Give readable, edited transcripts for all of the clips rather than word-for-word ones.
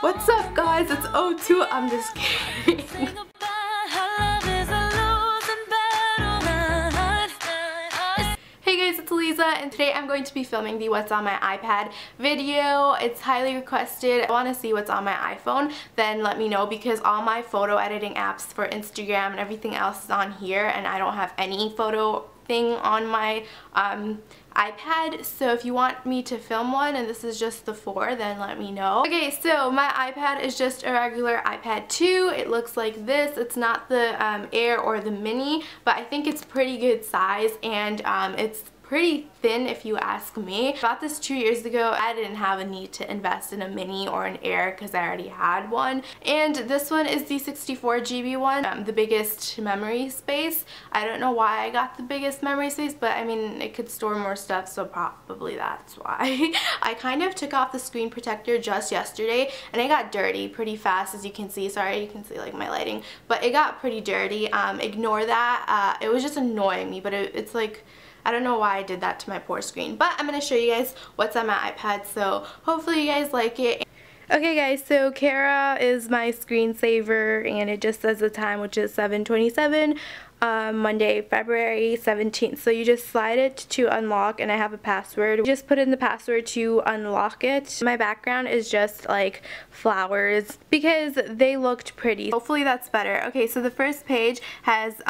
What's up, guys? It's O2. I'm just kidding. Hey guys, it's Aleeza, and today I'm going to be filming the What's on My iPad video. It's highly requested. I want to see what's on my iPhone, then let me know, because all my photo editing apps for Instagram and everything else is on here, and I don't have any photo thing on my iPad. So if you want me to film one and this is just the 4, then let me know. Okay, so my iPad is just a regular iPad 2. It looks like this. It's not the Air or the Mini, but I think it's pretty good size, and it's pretty thin if you ask me. I bought this 2 years ago. I didn't have a need to invest in a Mini or an Air because I already had one. And this one is the 64GB one, the biggest memory space. I don't know why I got the biggest memory space, but I mean, it could store more stuff, so probably that's why. I kind of took off the screen protector just yesterday, and it got dirty pretty fast, as you can see. Sorry, you can see like my lighting, but it got pretty dirty. Ignore that. It was just annoying me, but it's like, I don't know why I did that to my poor screen, but I'm going to show you guys what's on my iPad, so hopefully you guys like it. Okay guys, so Kara is my screensaver, and it just says the time, which is 7:27, Monday, February 17th. So you just slide it to unlock, and I have a password. You just put in the password to unlock it. My background is just like flowers because they looked pretty. Hopefully that's better. Okay, so the first page has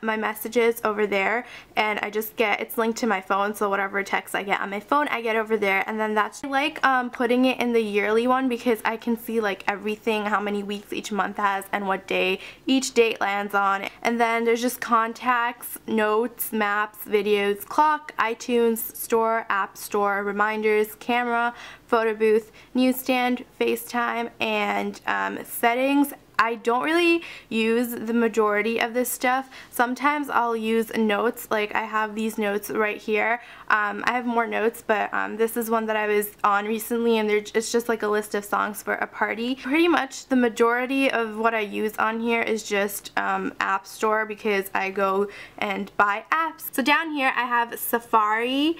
my messages over there, and I just get, it's linked to my phone, so whatever text I get on my phone I get over there. And then that's like putting it in the yearly one, because I can see like everything, how many weeks each month has and what day each date lands on. And then there's just contacts, notes, maps, videos, clock, iTunes, store, app store, reminders, camera, photo booth, newsstand, FaceTime, and settings. I don't really use the majority of this stuff. Sometimes I'll use notes, like I have these notes right here. I have more notes, but this is one that I was on recently, and it's just like a list of songs for a party. Pretty much the majority of what I use on here is just App Store, because I go and buy apps. So down here I have Safari,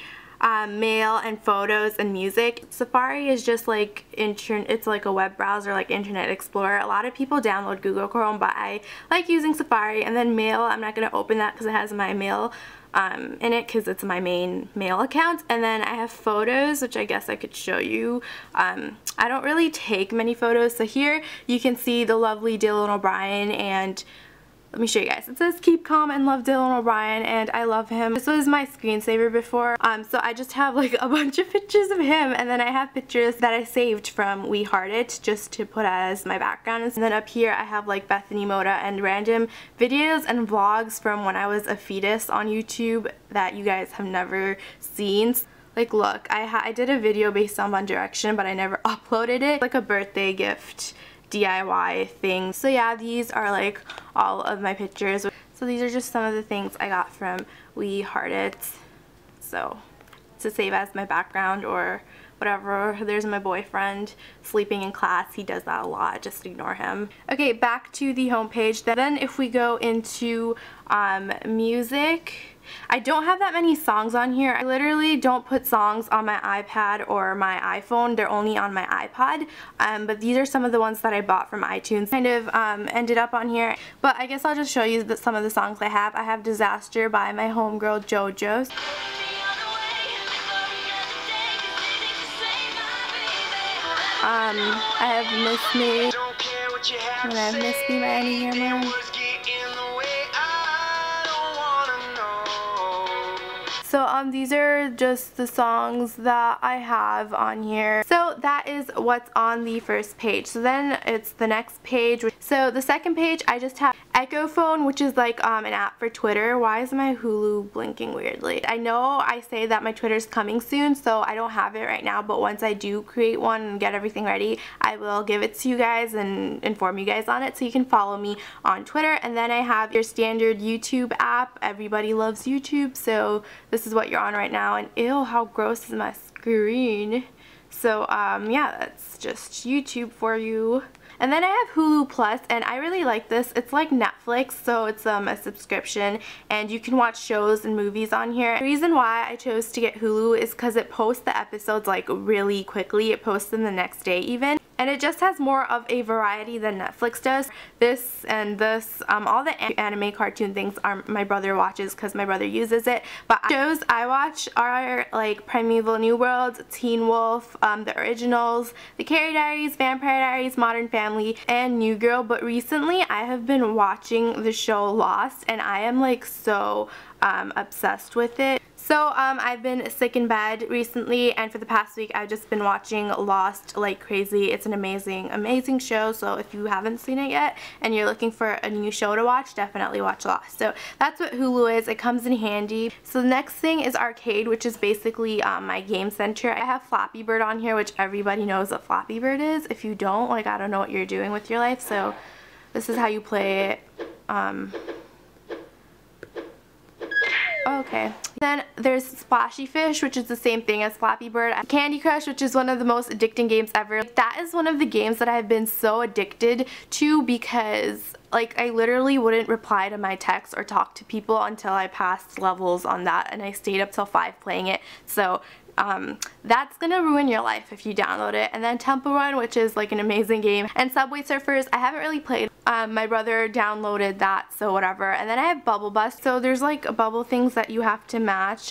mail and photos and music. Safari is just like it's like a web browser, like Internet Explorer. A lot of people download Google Chrome, but I like using Safari. And then mail, I'm not going to open that because it has my mail in it, because it's my main mail account. And then I have photos, which I guess I could show you. I don't really take many photos, so here you can see the lovely Dylan O'Brien, and let me show you guys. It says keep calm and love Dylan O'Brien, and I love him. This was my screensaver before, so I just have like a bunch of pictures of him, and then I have pictures that I saved from We Heart It just to put as my background. And then up here I have like Bethany Moda and random videos and vlogs from when I was a fetus on YouTube that you guys have never seen. Like look, I did a video based on One Direction, but I never uploaded it. Like a birthday gift DIY thing. So yeah, these are like all of my pictures. So these are just some of the things I got from We Heart It. So to save as my background or whatever. There's my boyfriend sleeping in class. He does that a lot. Just ignore him. Okay, back to the homepage. Then if we go into music, I don't have that many songs on here. I literally don't put songs on my iPad or my iPhone. They're only on my iPod. But these are some of the ones that I bought from iTunes. Kind of ended up on here. But I guess I'll just show you some of the songs I have. I have Disaster by my homegirl JoJo. I have Miss Me. And I have Miss Me by Anya Marina. So these are just the songs that I have on here. So that is what's on the first page. So then it's the next page. So the second page I just have Echo Phone, which is like an app for Twitter. Why is my Hulu blinking weirdly? I know I say that my Twitter's coming soon, so I don't have it right now, but once I do create one and get everything ready, I will give it to you guys and inform you guys on it, so you can follow me on Twitter. And then I have your standard YouTube app. Everybody loves YouTube, so this is what you're on right now. And ew, how gross is my screen. So yeah, that's just YouTube for you. And then I have Hulu Plus, and I really like this. It's like Netflix, so it's a subscription, and you can watch shows and movies on here. The reason why I chose to get Hulu is because it posts the episodes like really quickly. It posts them the next day even. And it just has more of a variety than Netflix does. This and this, all the anime cartoon things are my brother watches because my brother uses it. But shows I watch are like Primeval New World, Teen Wolf, The Originals, The Carrie Diaries, Vampire Diaries, Modern Family, and New Girl. But recently I have been watching the show Lost, and I am like so obsessed with it. So I've been sick in bed recently, and for the past week I've just been watching Lost like crazy. It's an amazing, amazing show, so if you haven't seen it yet and you're looking for a new show to watch, definitely watch Lost. So that's what Hulu is. It comes in handy. So the next thing is Arcade, which is basically my game center. I have Flappy Bird on here, which everybody knows what Flappy Bird is. If you don't, like, I don't know what you're doing with your life. So this is how you play it. Okay. Then there's Splashy Fish, which is the same thing as Flappy Bird. Candy Crush, which is one of the most addicting games ever. That is one of the games that I've been so addicted to because, like, I literally wouldn't reply to my texts or talk to people until I passed levels on that, and I stayed up till 5 playing it. So that's gonna ruin your life if you download it. And then Temple Run, which is like an amazing game, and Subway Surfers. I haven't really played. My brother downloaded that, so whatever. And then I have Bubble Bust. So there's like bubble things that you have to match.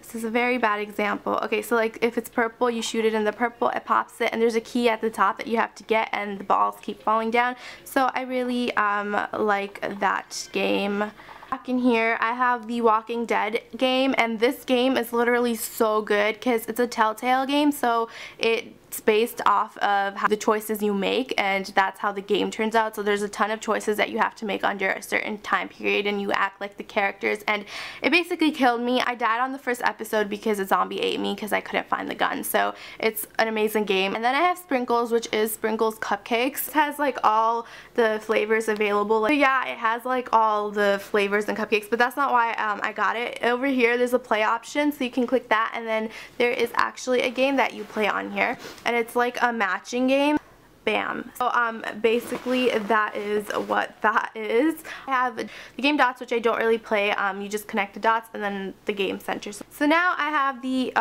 This is a very bad example. Okay, so like if it's purple, you shoot it in the purple, it pops it, and there's a key at the top that you have to get, and the balls keep falling down. So I really like that game. Back in here, I have the Walking Dead game, and this game is literally so good because it's a Telltale game, so it's based off of the choices you make, and that's how the game turns out. So there's a ton of choices that you have to make under a certain time period, and you act like the characters, and it basically killed me. I died on the first episode because a zombie ate me because I couldn't find the gun, so it's an amazing game. And then I have Sprinkles, which is Sprinkles Cupcakes. It has like all the flavors available. So yeah, it has like all the flavors and cupcakes, but that's not why I got it. Over here there's a play option, so you can click that, and then there is actually a game that you play on here, and it's like a matching game. Bam. So basically that is what that is. I have the game Dots, which I don't really play. You just connect the dots, and then the game center. So now I have the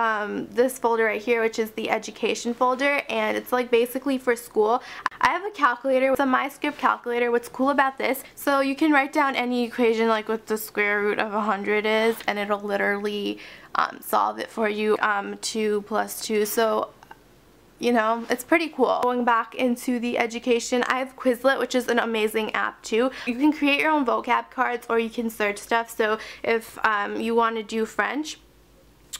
this folder right here, which is the education folder, and it's like basically for school. I have a calculator. It's a MyScript calculator. What's cool about this, so you can write down any equation, like what the square root of 100 is, and it'll literally solve it for you. 2 plus 2. So you know, it's pretty cool. Going back into the education, I have Quizlet, which is an amazing app too. You can create your own vocab cards, or you can search stuff. So if you want to do French,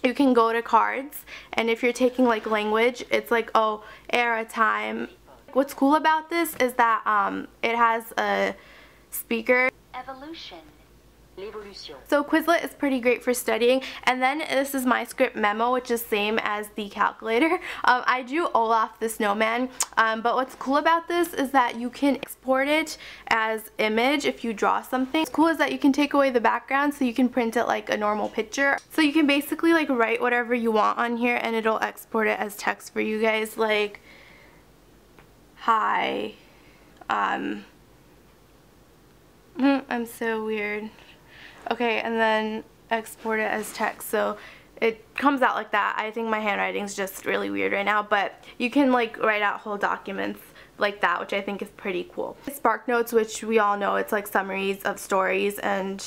you can go to cards, and if you're taking like language, it's like, oh, era, time. What's cool about this is that it has a speaker. Evolution. So Quizlet is pretty great for studying. And then this is MyScript Memo, which is same as the calculator. I drew Olaf the snowman, but what's cool about this is that you can export it as image if you draw something. What's cool is that you can take away the background, so you can print it like a normal picture. So you can basically like write whatever you want on here, and it'll export it as text for you guys, like, hi. I'm so weird. Okay, and then export it as text, so it comes out like that. I think my handwriting's just really weird right now, but you can like write out whole documents like that, which I think is pretty cool. SparkNotes, which we all know, it's like summaries of stories and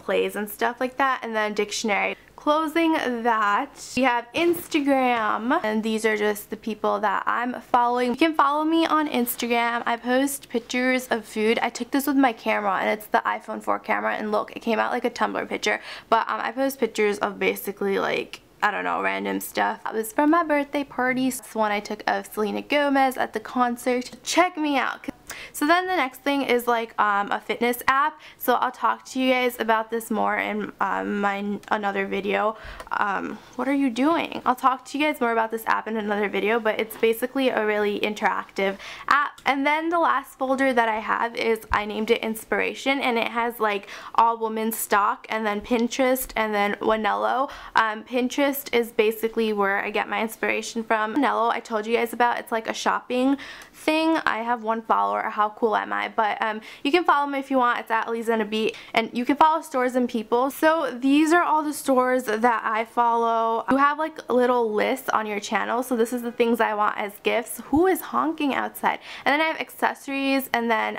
plays and stuff like that, and then dictionary. Closing that, we have Instagram, and these are just the people that I'm following. You can follow me on Instagram. I post pictures of food. I took this with my camera, and it's the iPhone 4 camera, and look, it came out like a Tumblr picture, but I post pictures of basically like, I don't know, random stuff. That was from my birthday party. This one I took of Selena Gomez at the concert. Check me out. So then the next thing is like a fitness app. So I'll talk to you guys about this more in another video. What are you doing? I'll talk to you guys more about this app in another video, but it's basically a really interactive app. And then the last folder that I have is, I named it Inspiration, and it has like all women's stock, and then Pinterest, and then Wanello. Pinterest is basically where I get my inspiration from. Wanello, I told you guys about, it's like a shopping thing. I have one follower, how cool am I? But you can follow me if you want. It's at Aleeza and a Beat, and you can follow stores and people. So these are all the stores that I follow. You have like little lists on your channel. So this is the things I want as gifts. Who is honking outside? And then I have accessories, and then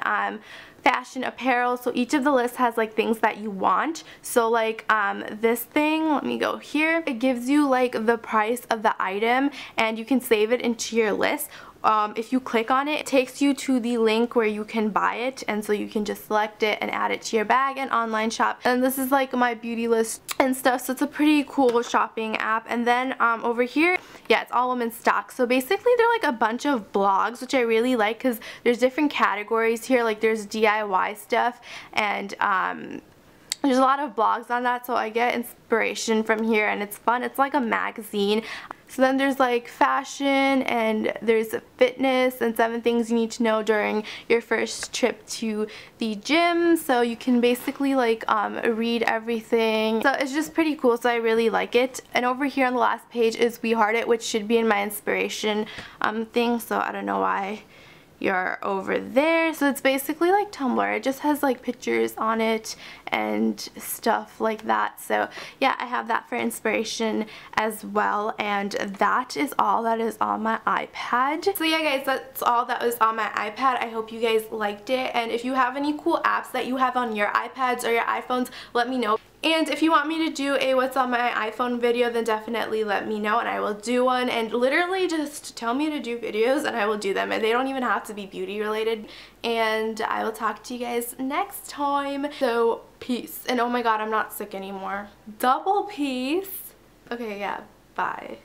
fashion, apparel. So each of the lists has like things that you want. So like this thing, let me go here. It gives you like the price of the item, and you can save it into your list. If you click on it, it takes you to the link where you can buy it, and so you can just select it and add it to your bag and online shop. And this is like my beauty list and stuff, so it's a pretty cool shopping app. And then over here, yeah, it's all women's stock. So basically they're like a bunch of blogs, which I really like because there's different categories here. Like there's DIY stuff, and there's a lot of blogs on that, so I get inspiration from here, and it's fun. It's like a magazine. So then there's like fashion, and there's fitness, and 7 things you need to know during your first trip to the gym. So you can basically like read everything. So it's just pretty cool, so I really like it. And over here on the last page is We Heart It, which should be in my inspiration thing, so I don't know why you're over there. So it's basically like Tumblr. It just has like pictures on it and stuff like that. So yeah, I have that for inspiration as well. And that is all that is on my iPad. So yeah guys, that's all that was on my iPad. I hope you guys liked it, and if you have any cool apps that you have on your iPads or your iPhones, let me know. And if you want me to do a what's on my iPhone video, then definitely let me know and I will do one. And literally just tell me to do videos and I will do them. And they don't even have to be beauty related. And I will talk to you guys next time. So peace. And oh my god, I'm not sick anymore. Double peace. Okay, yeah, bye.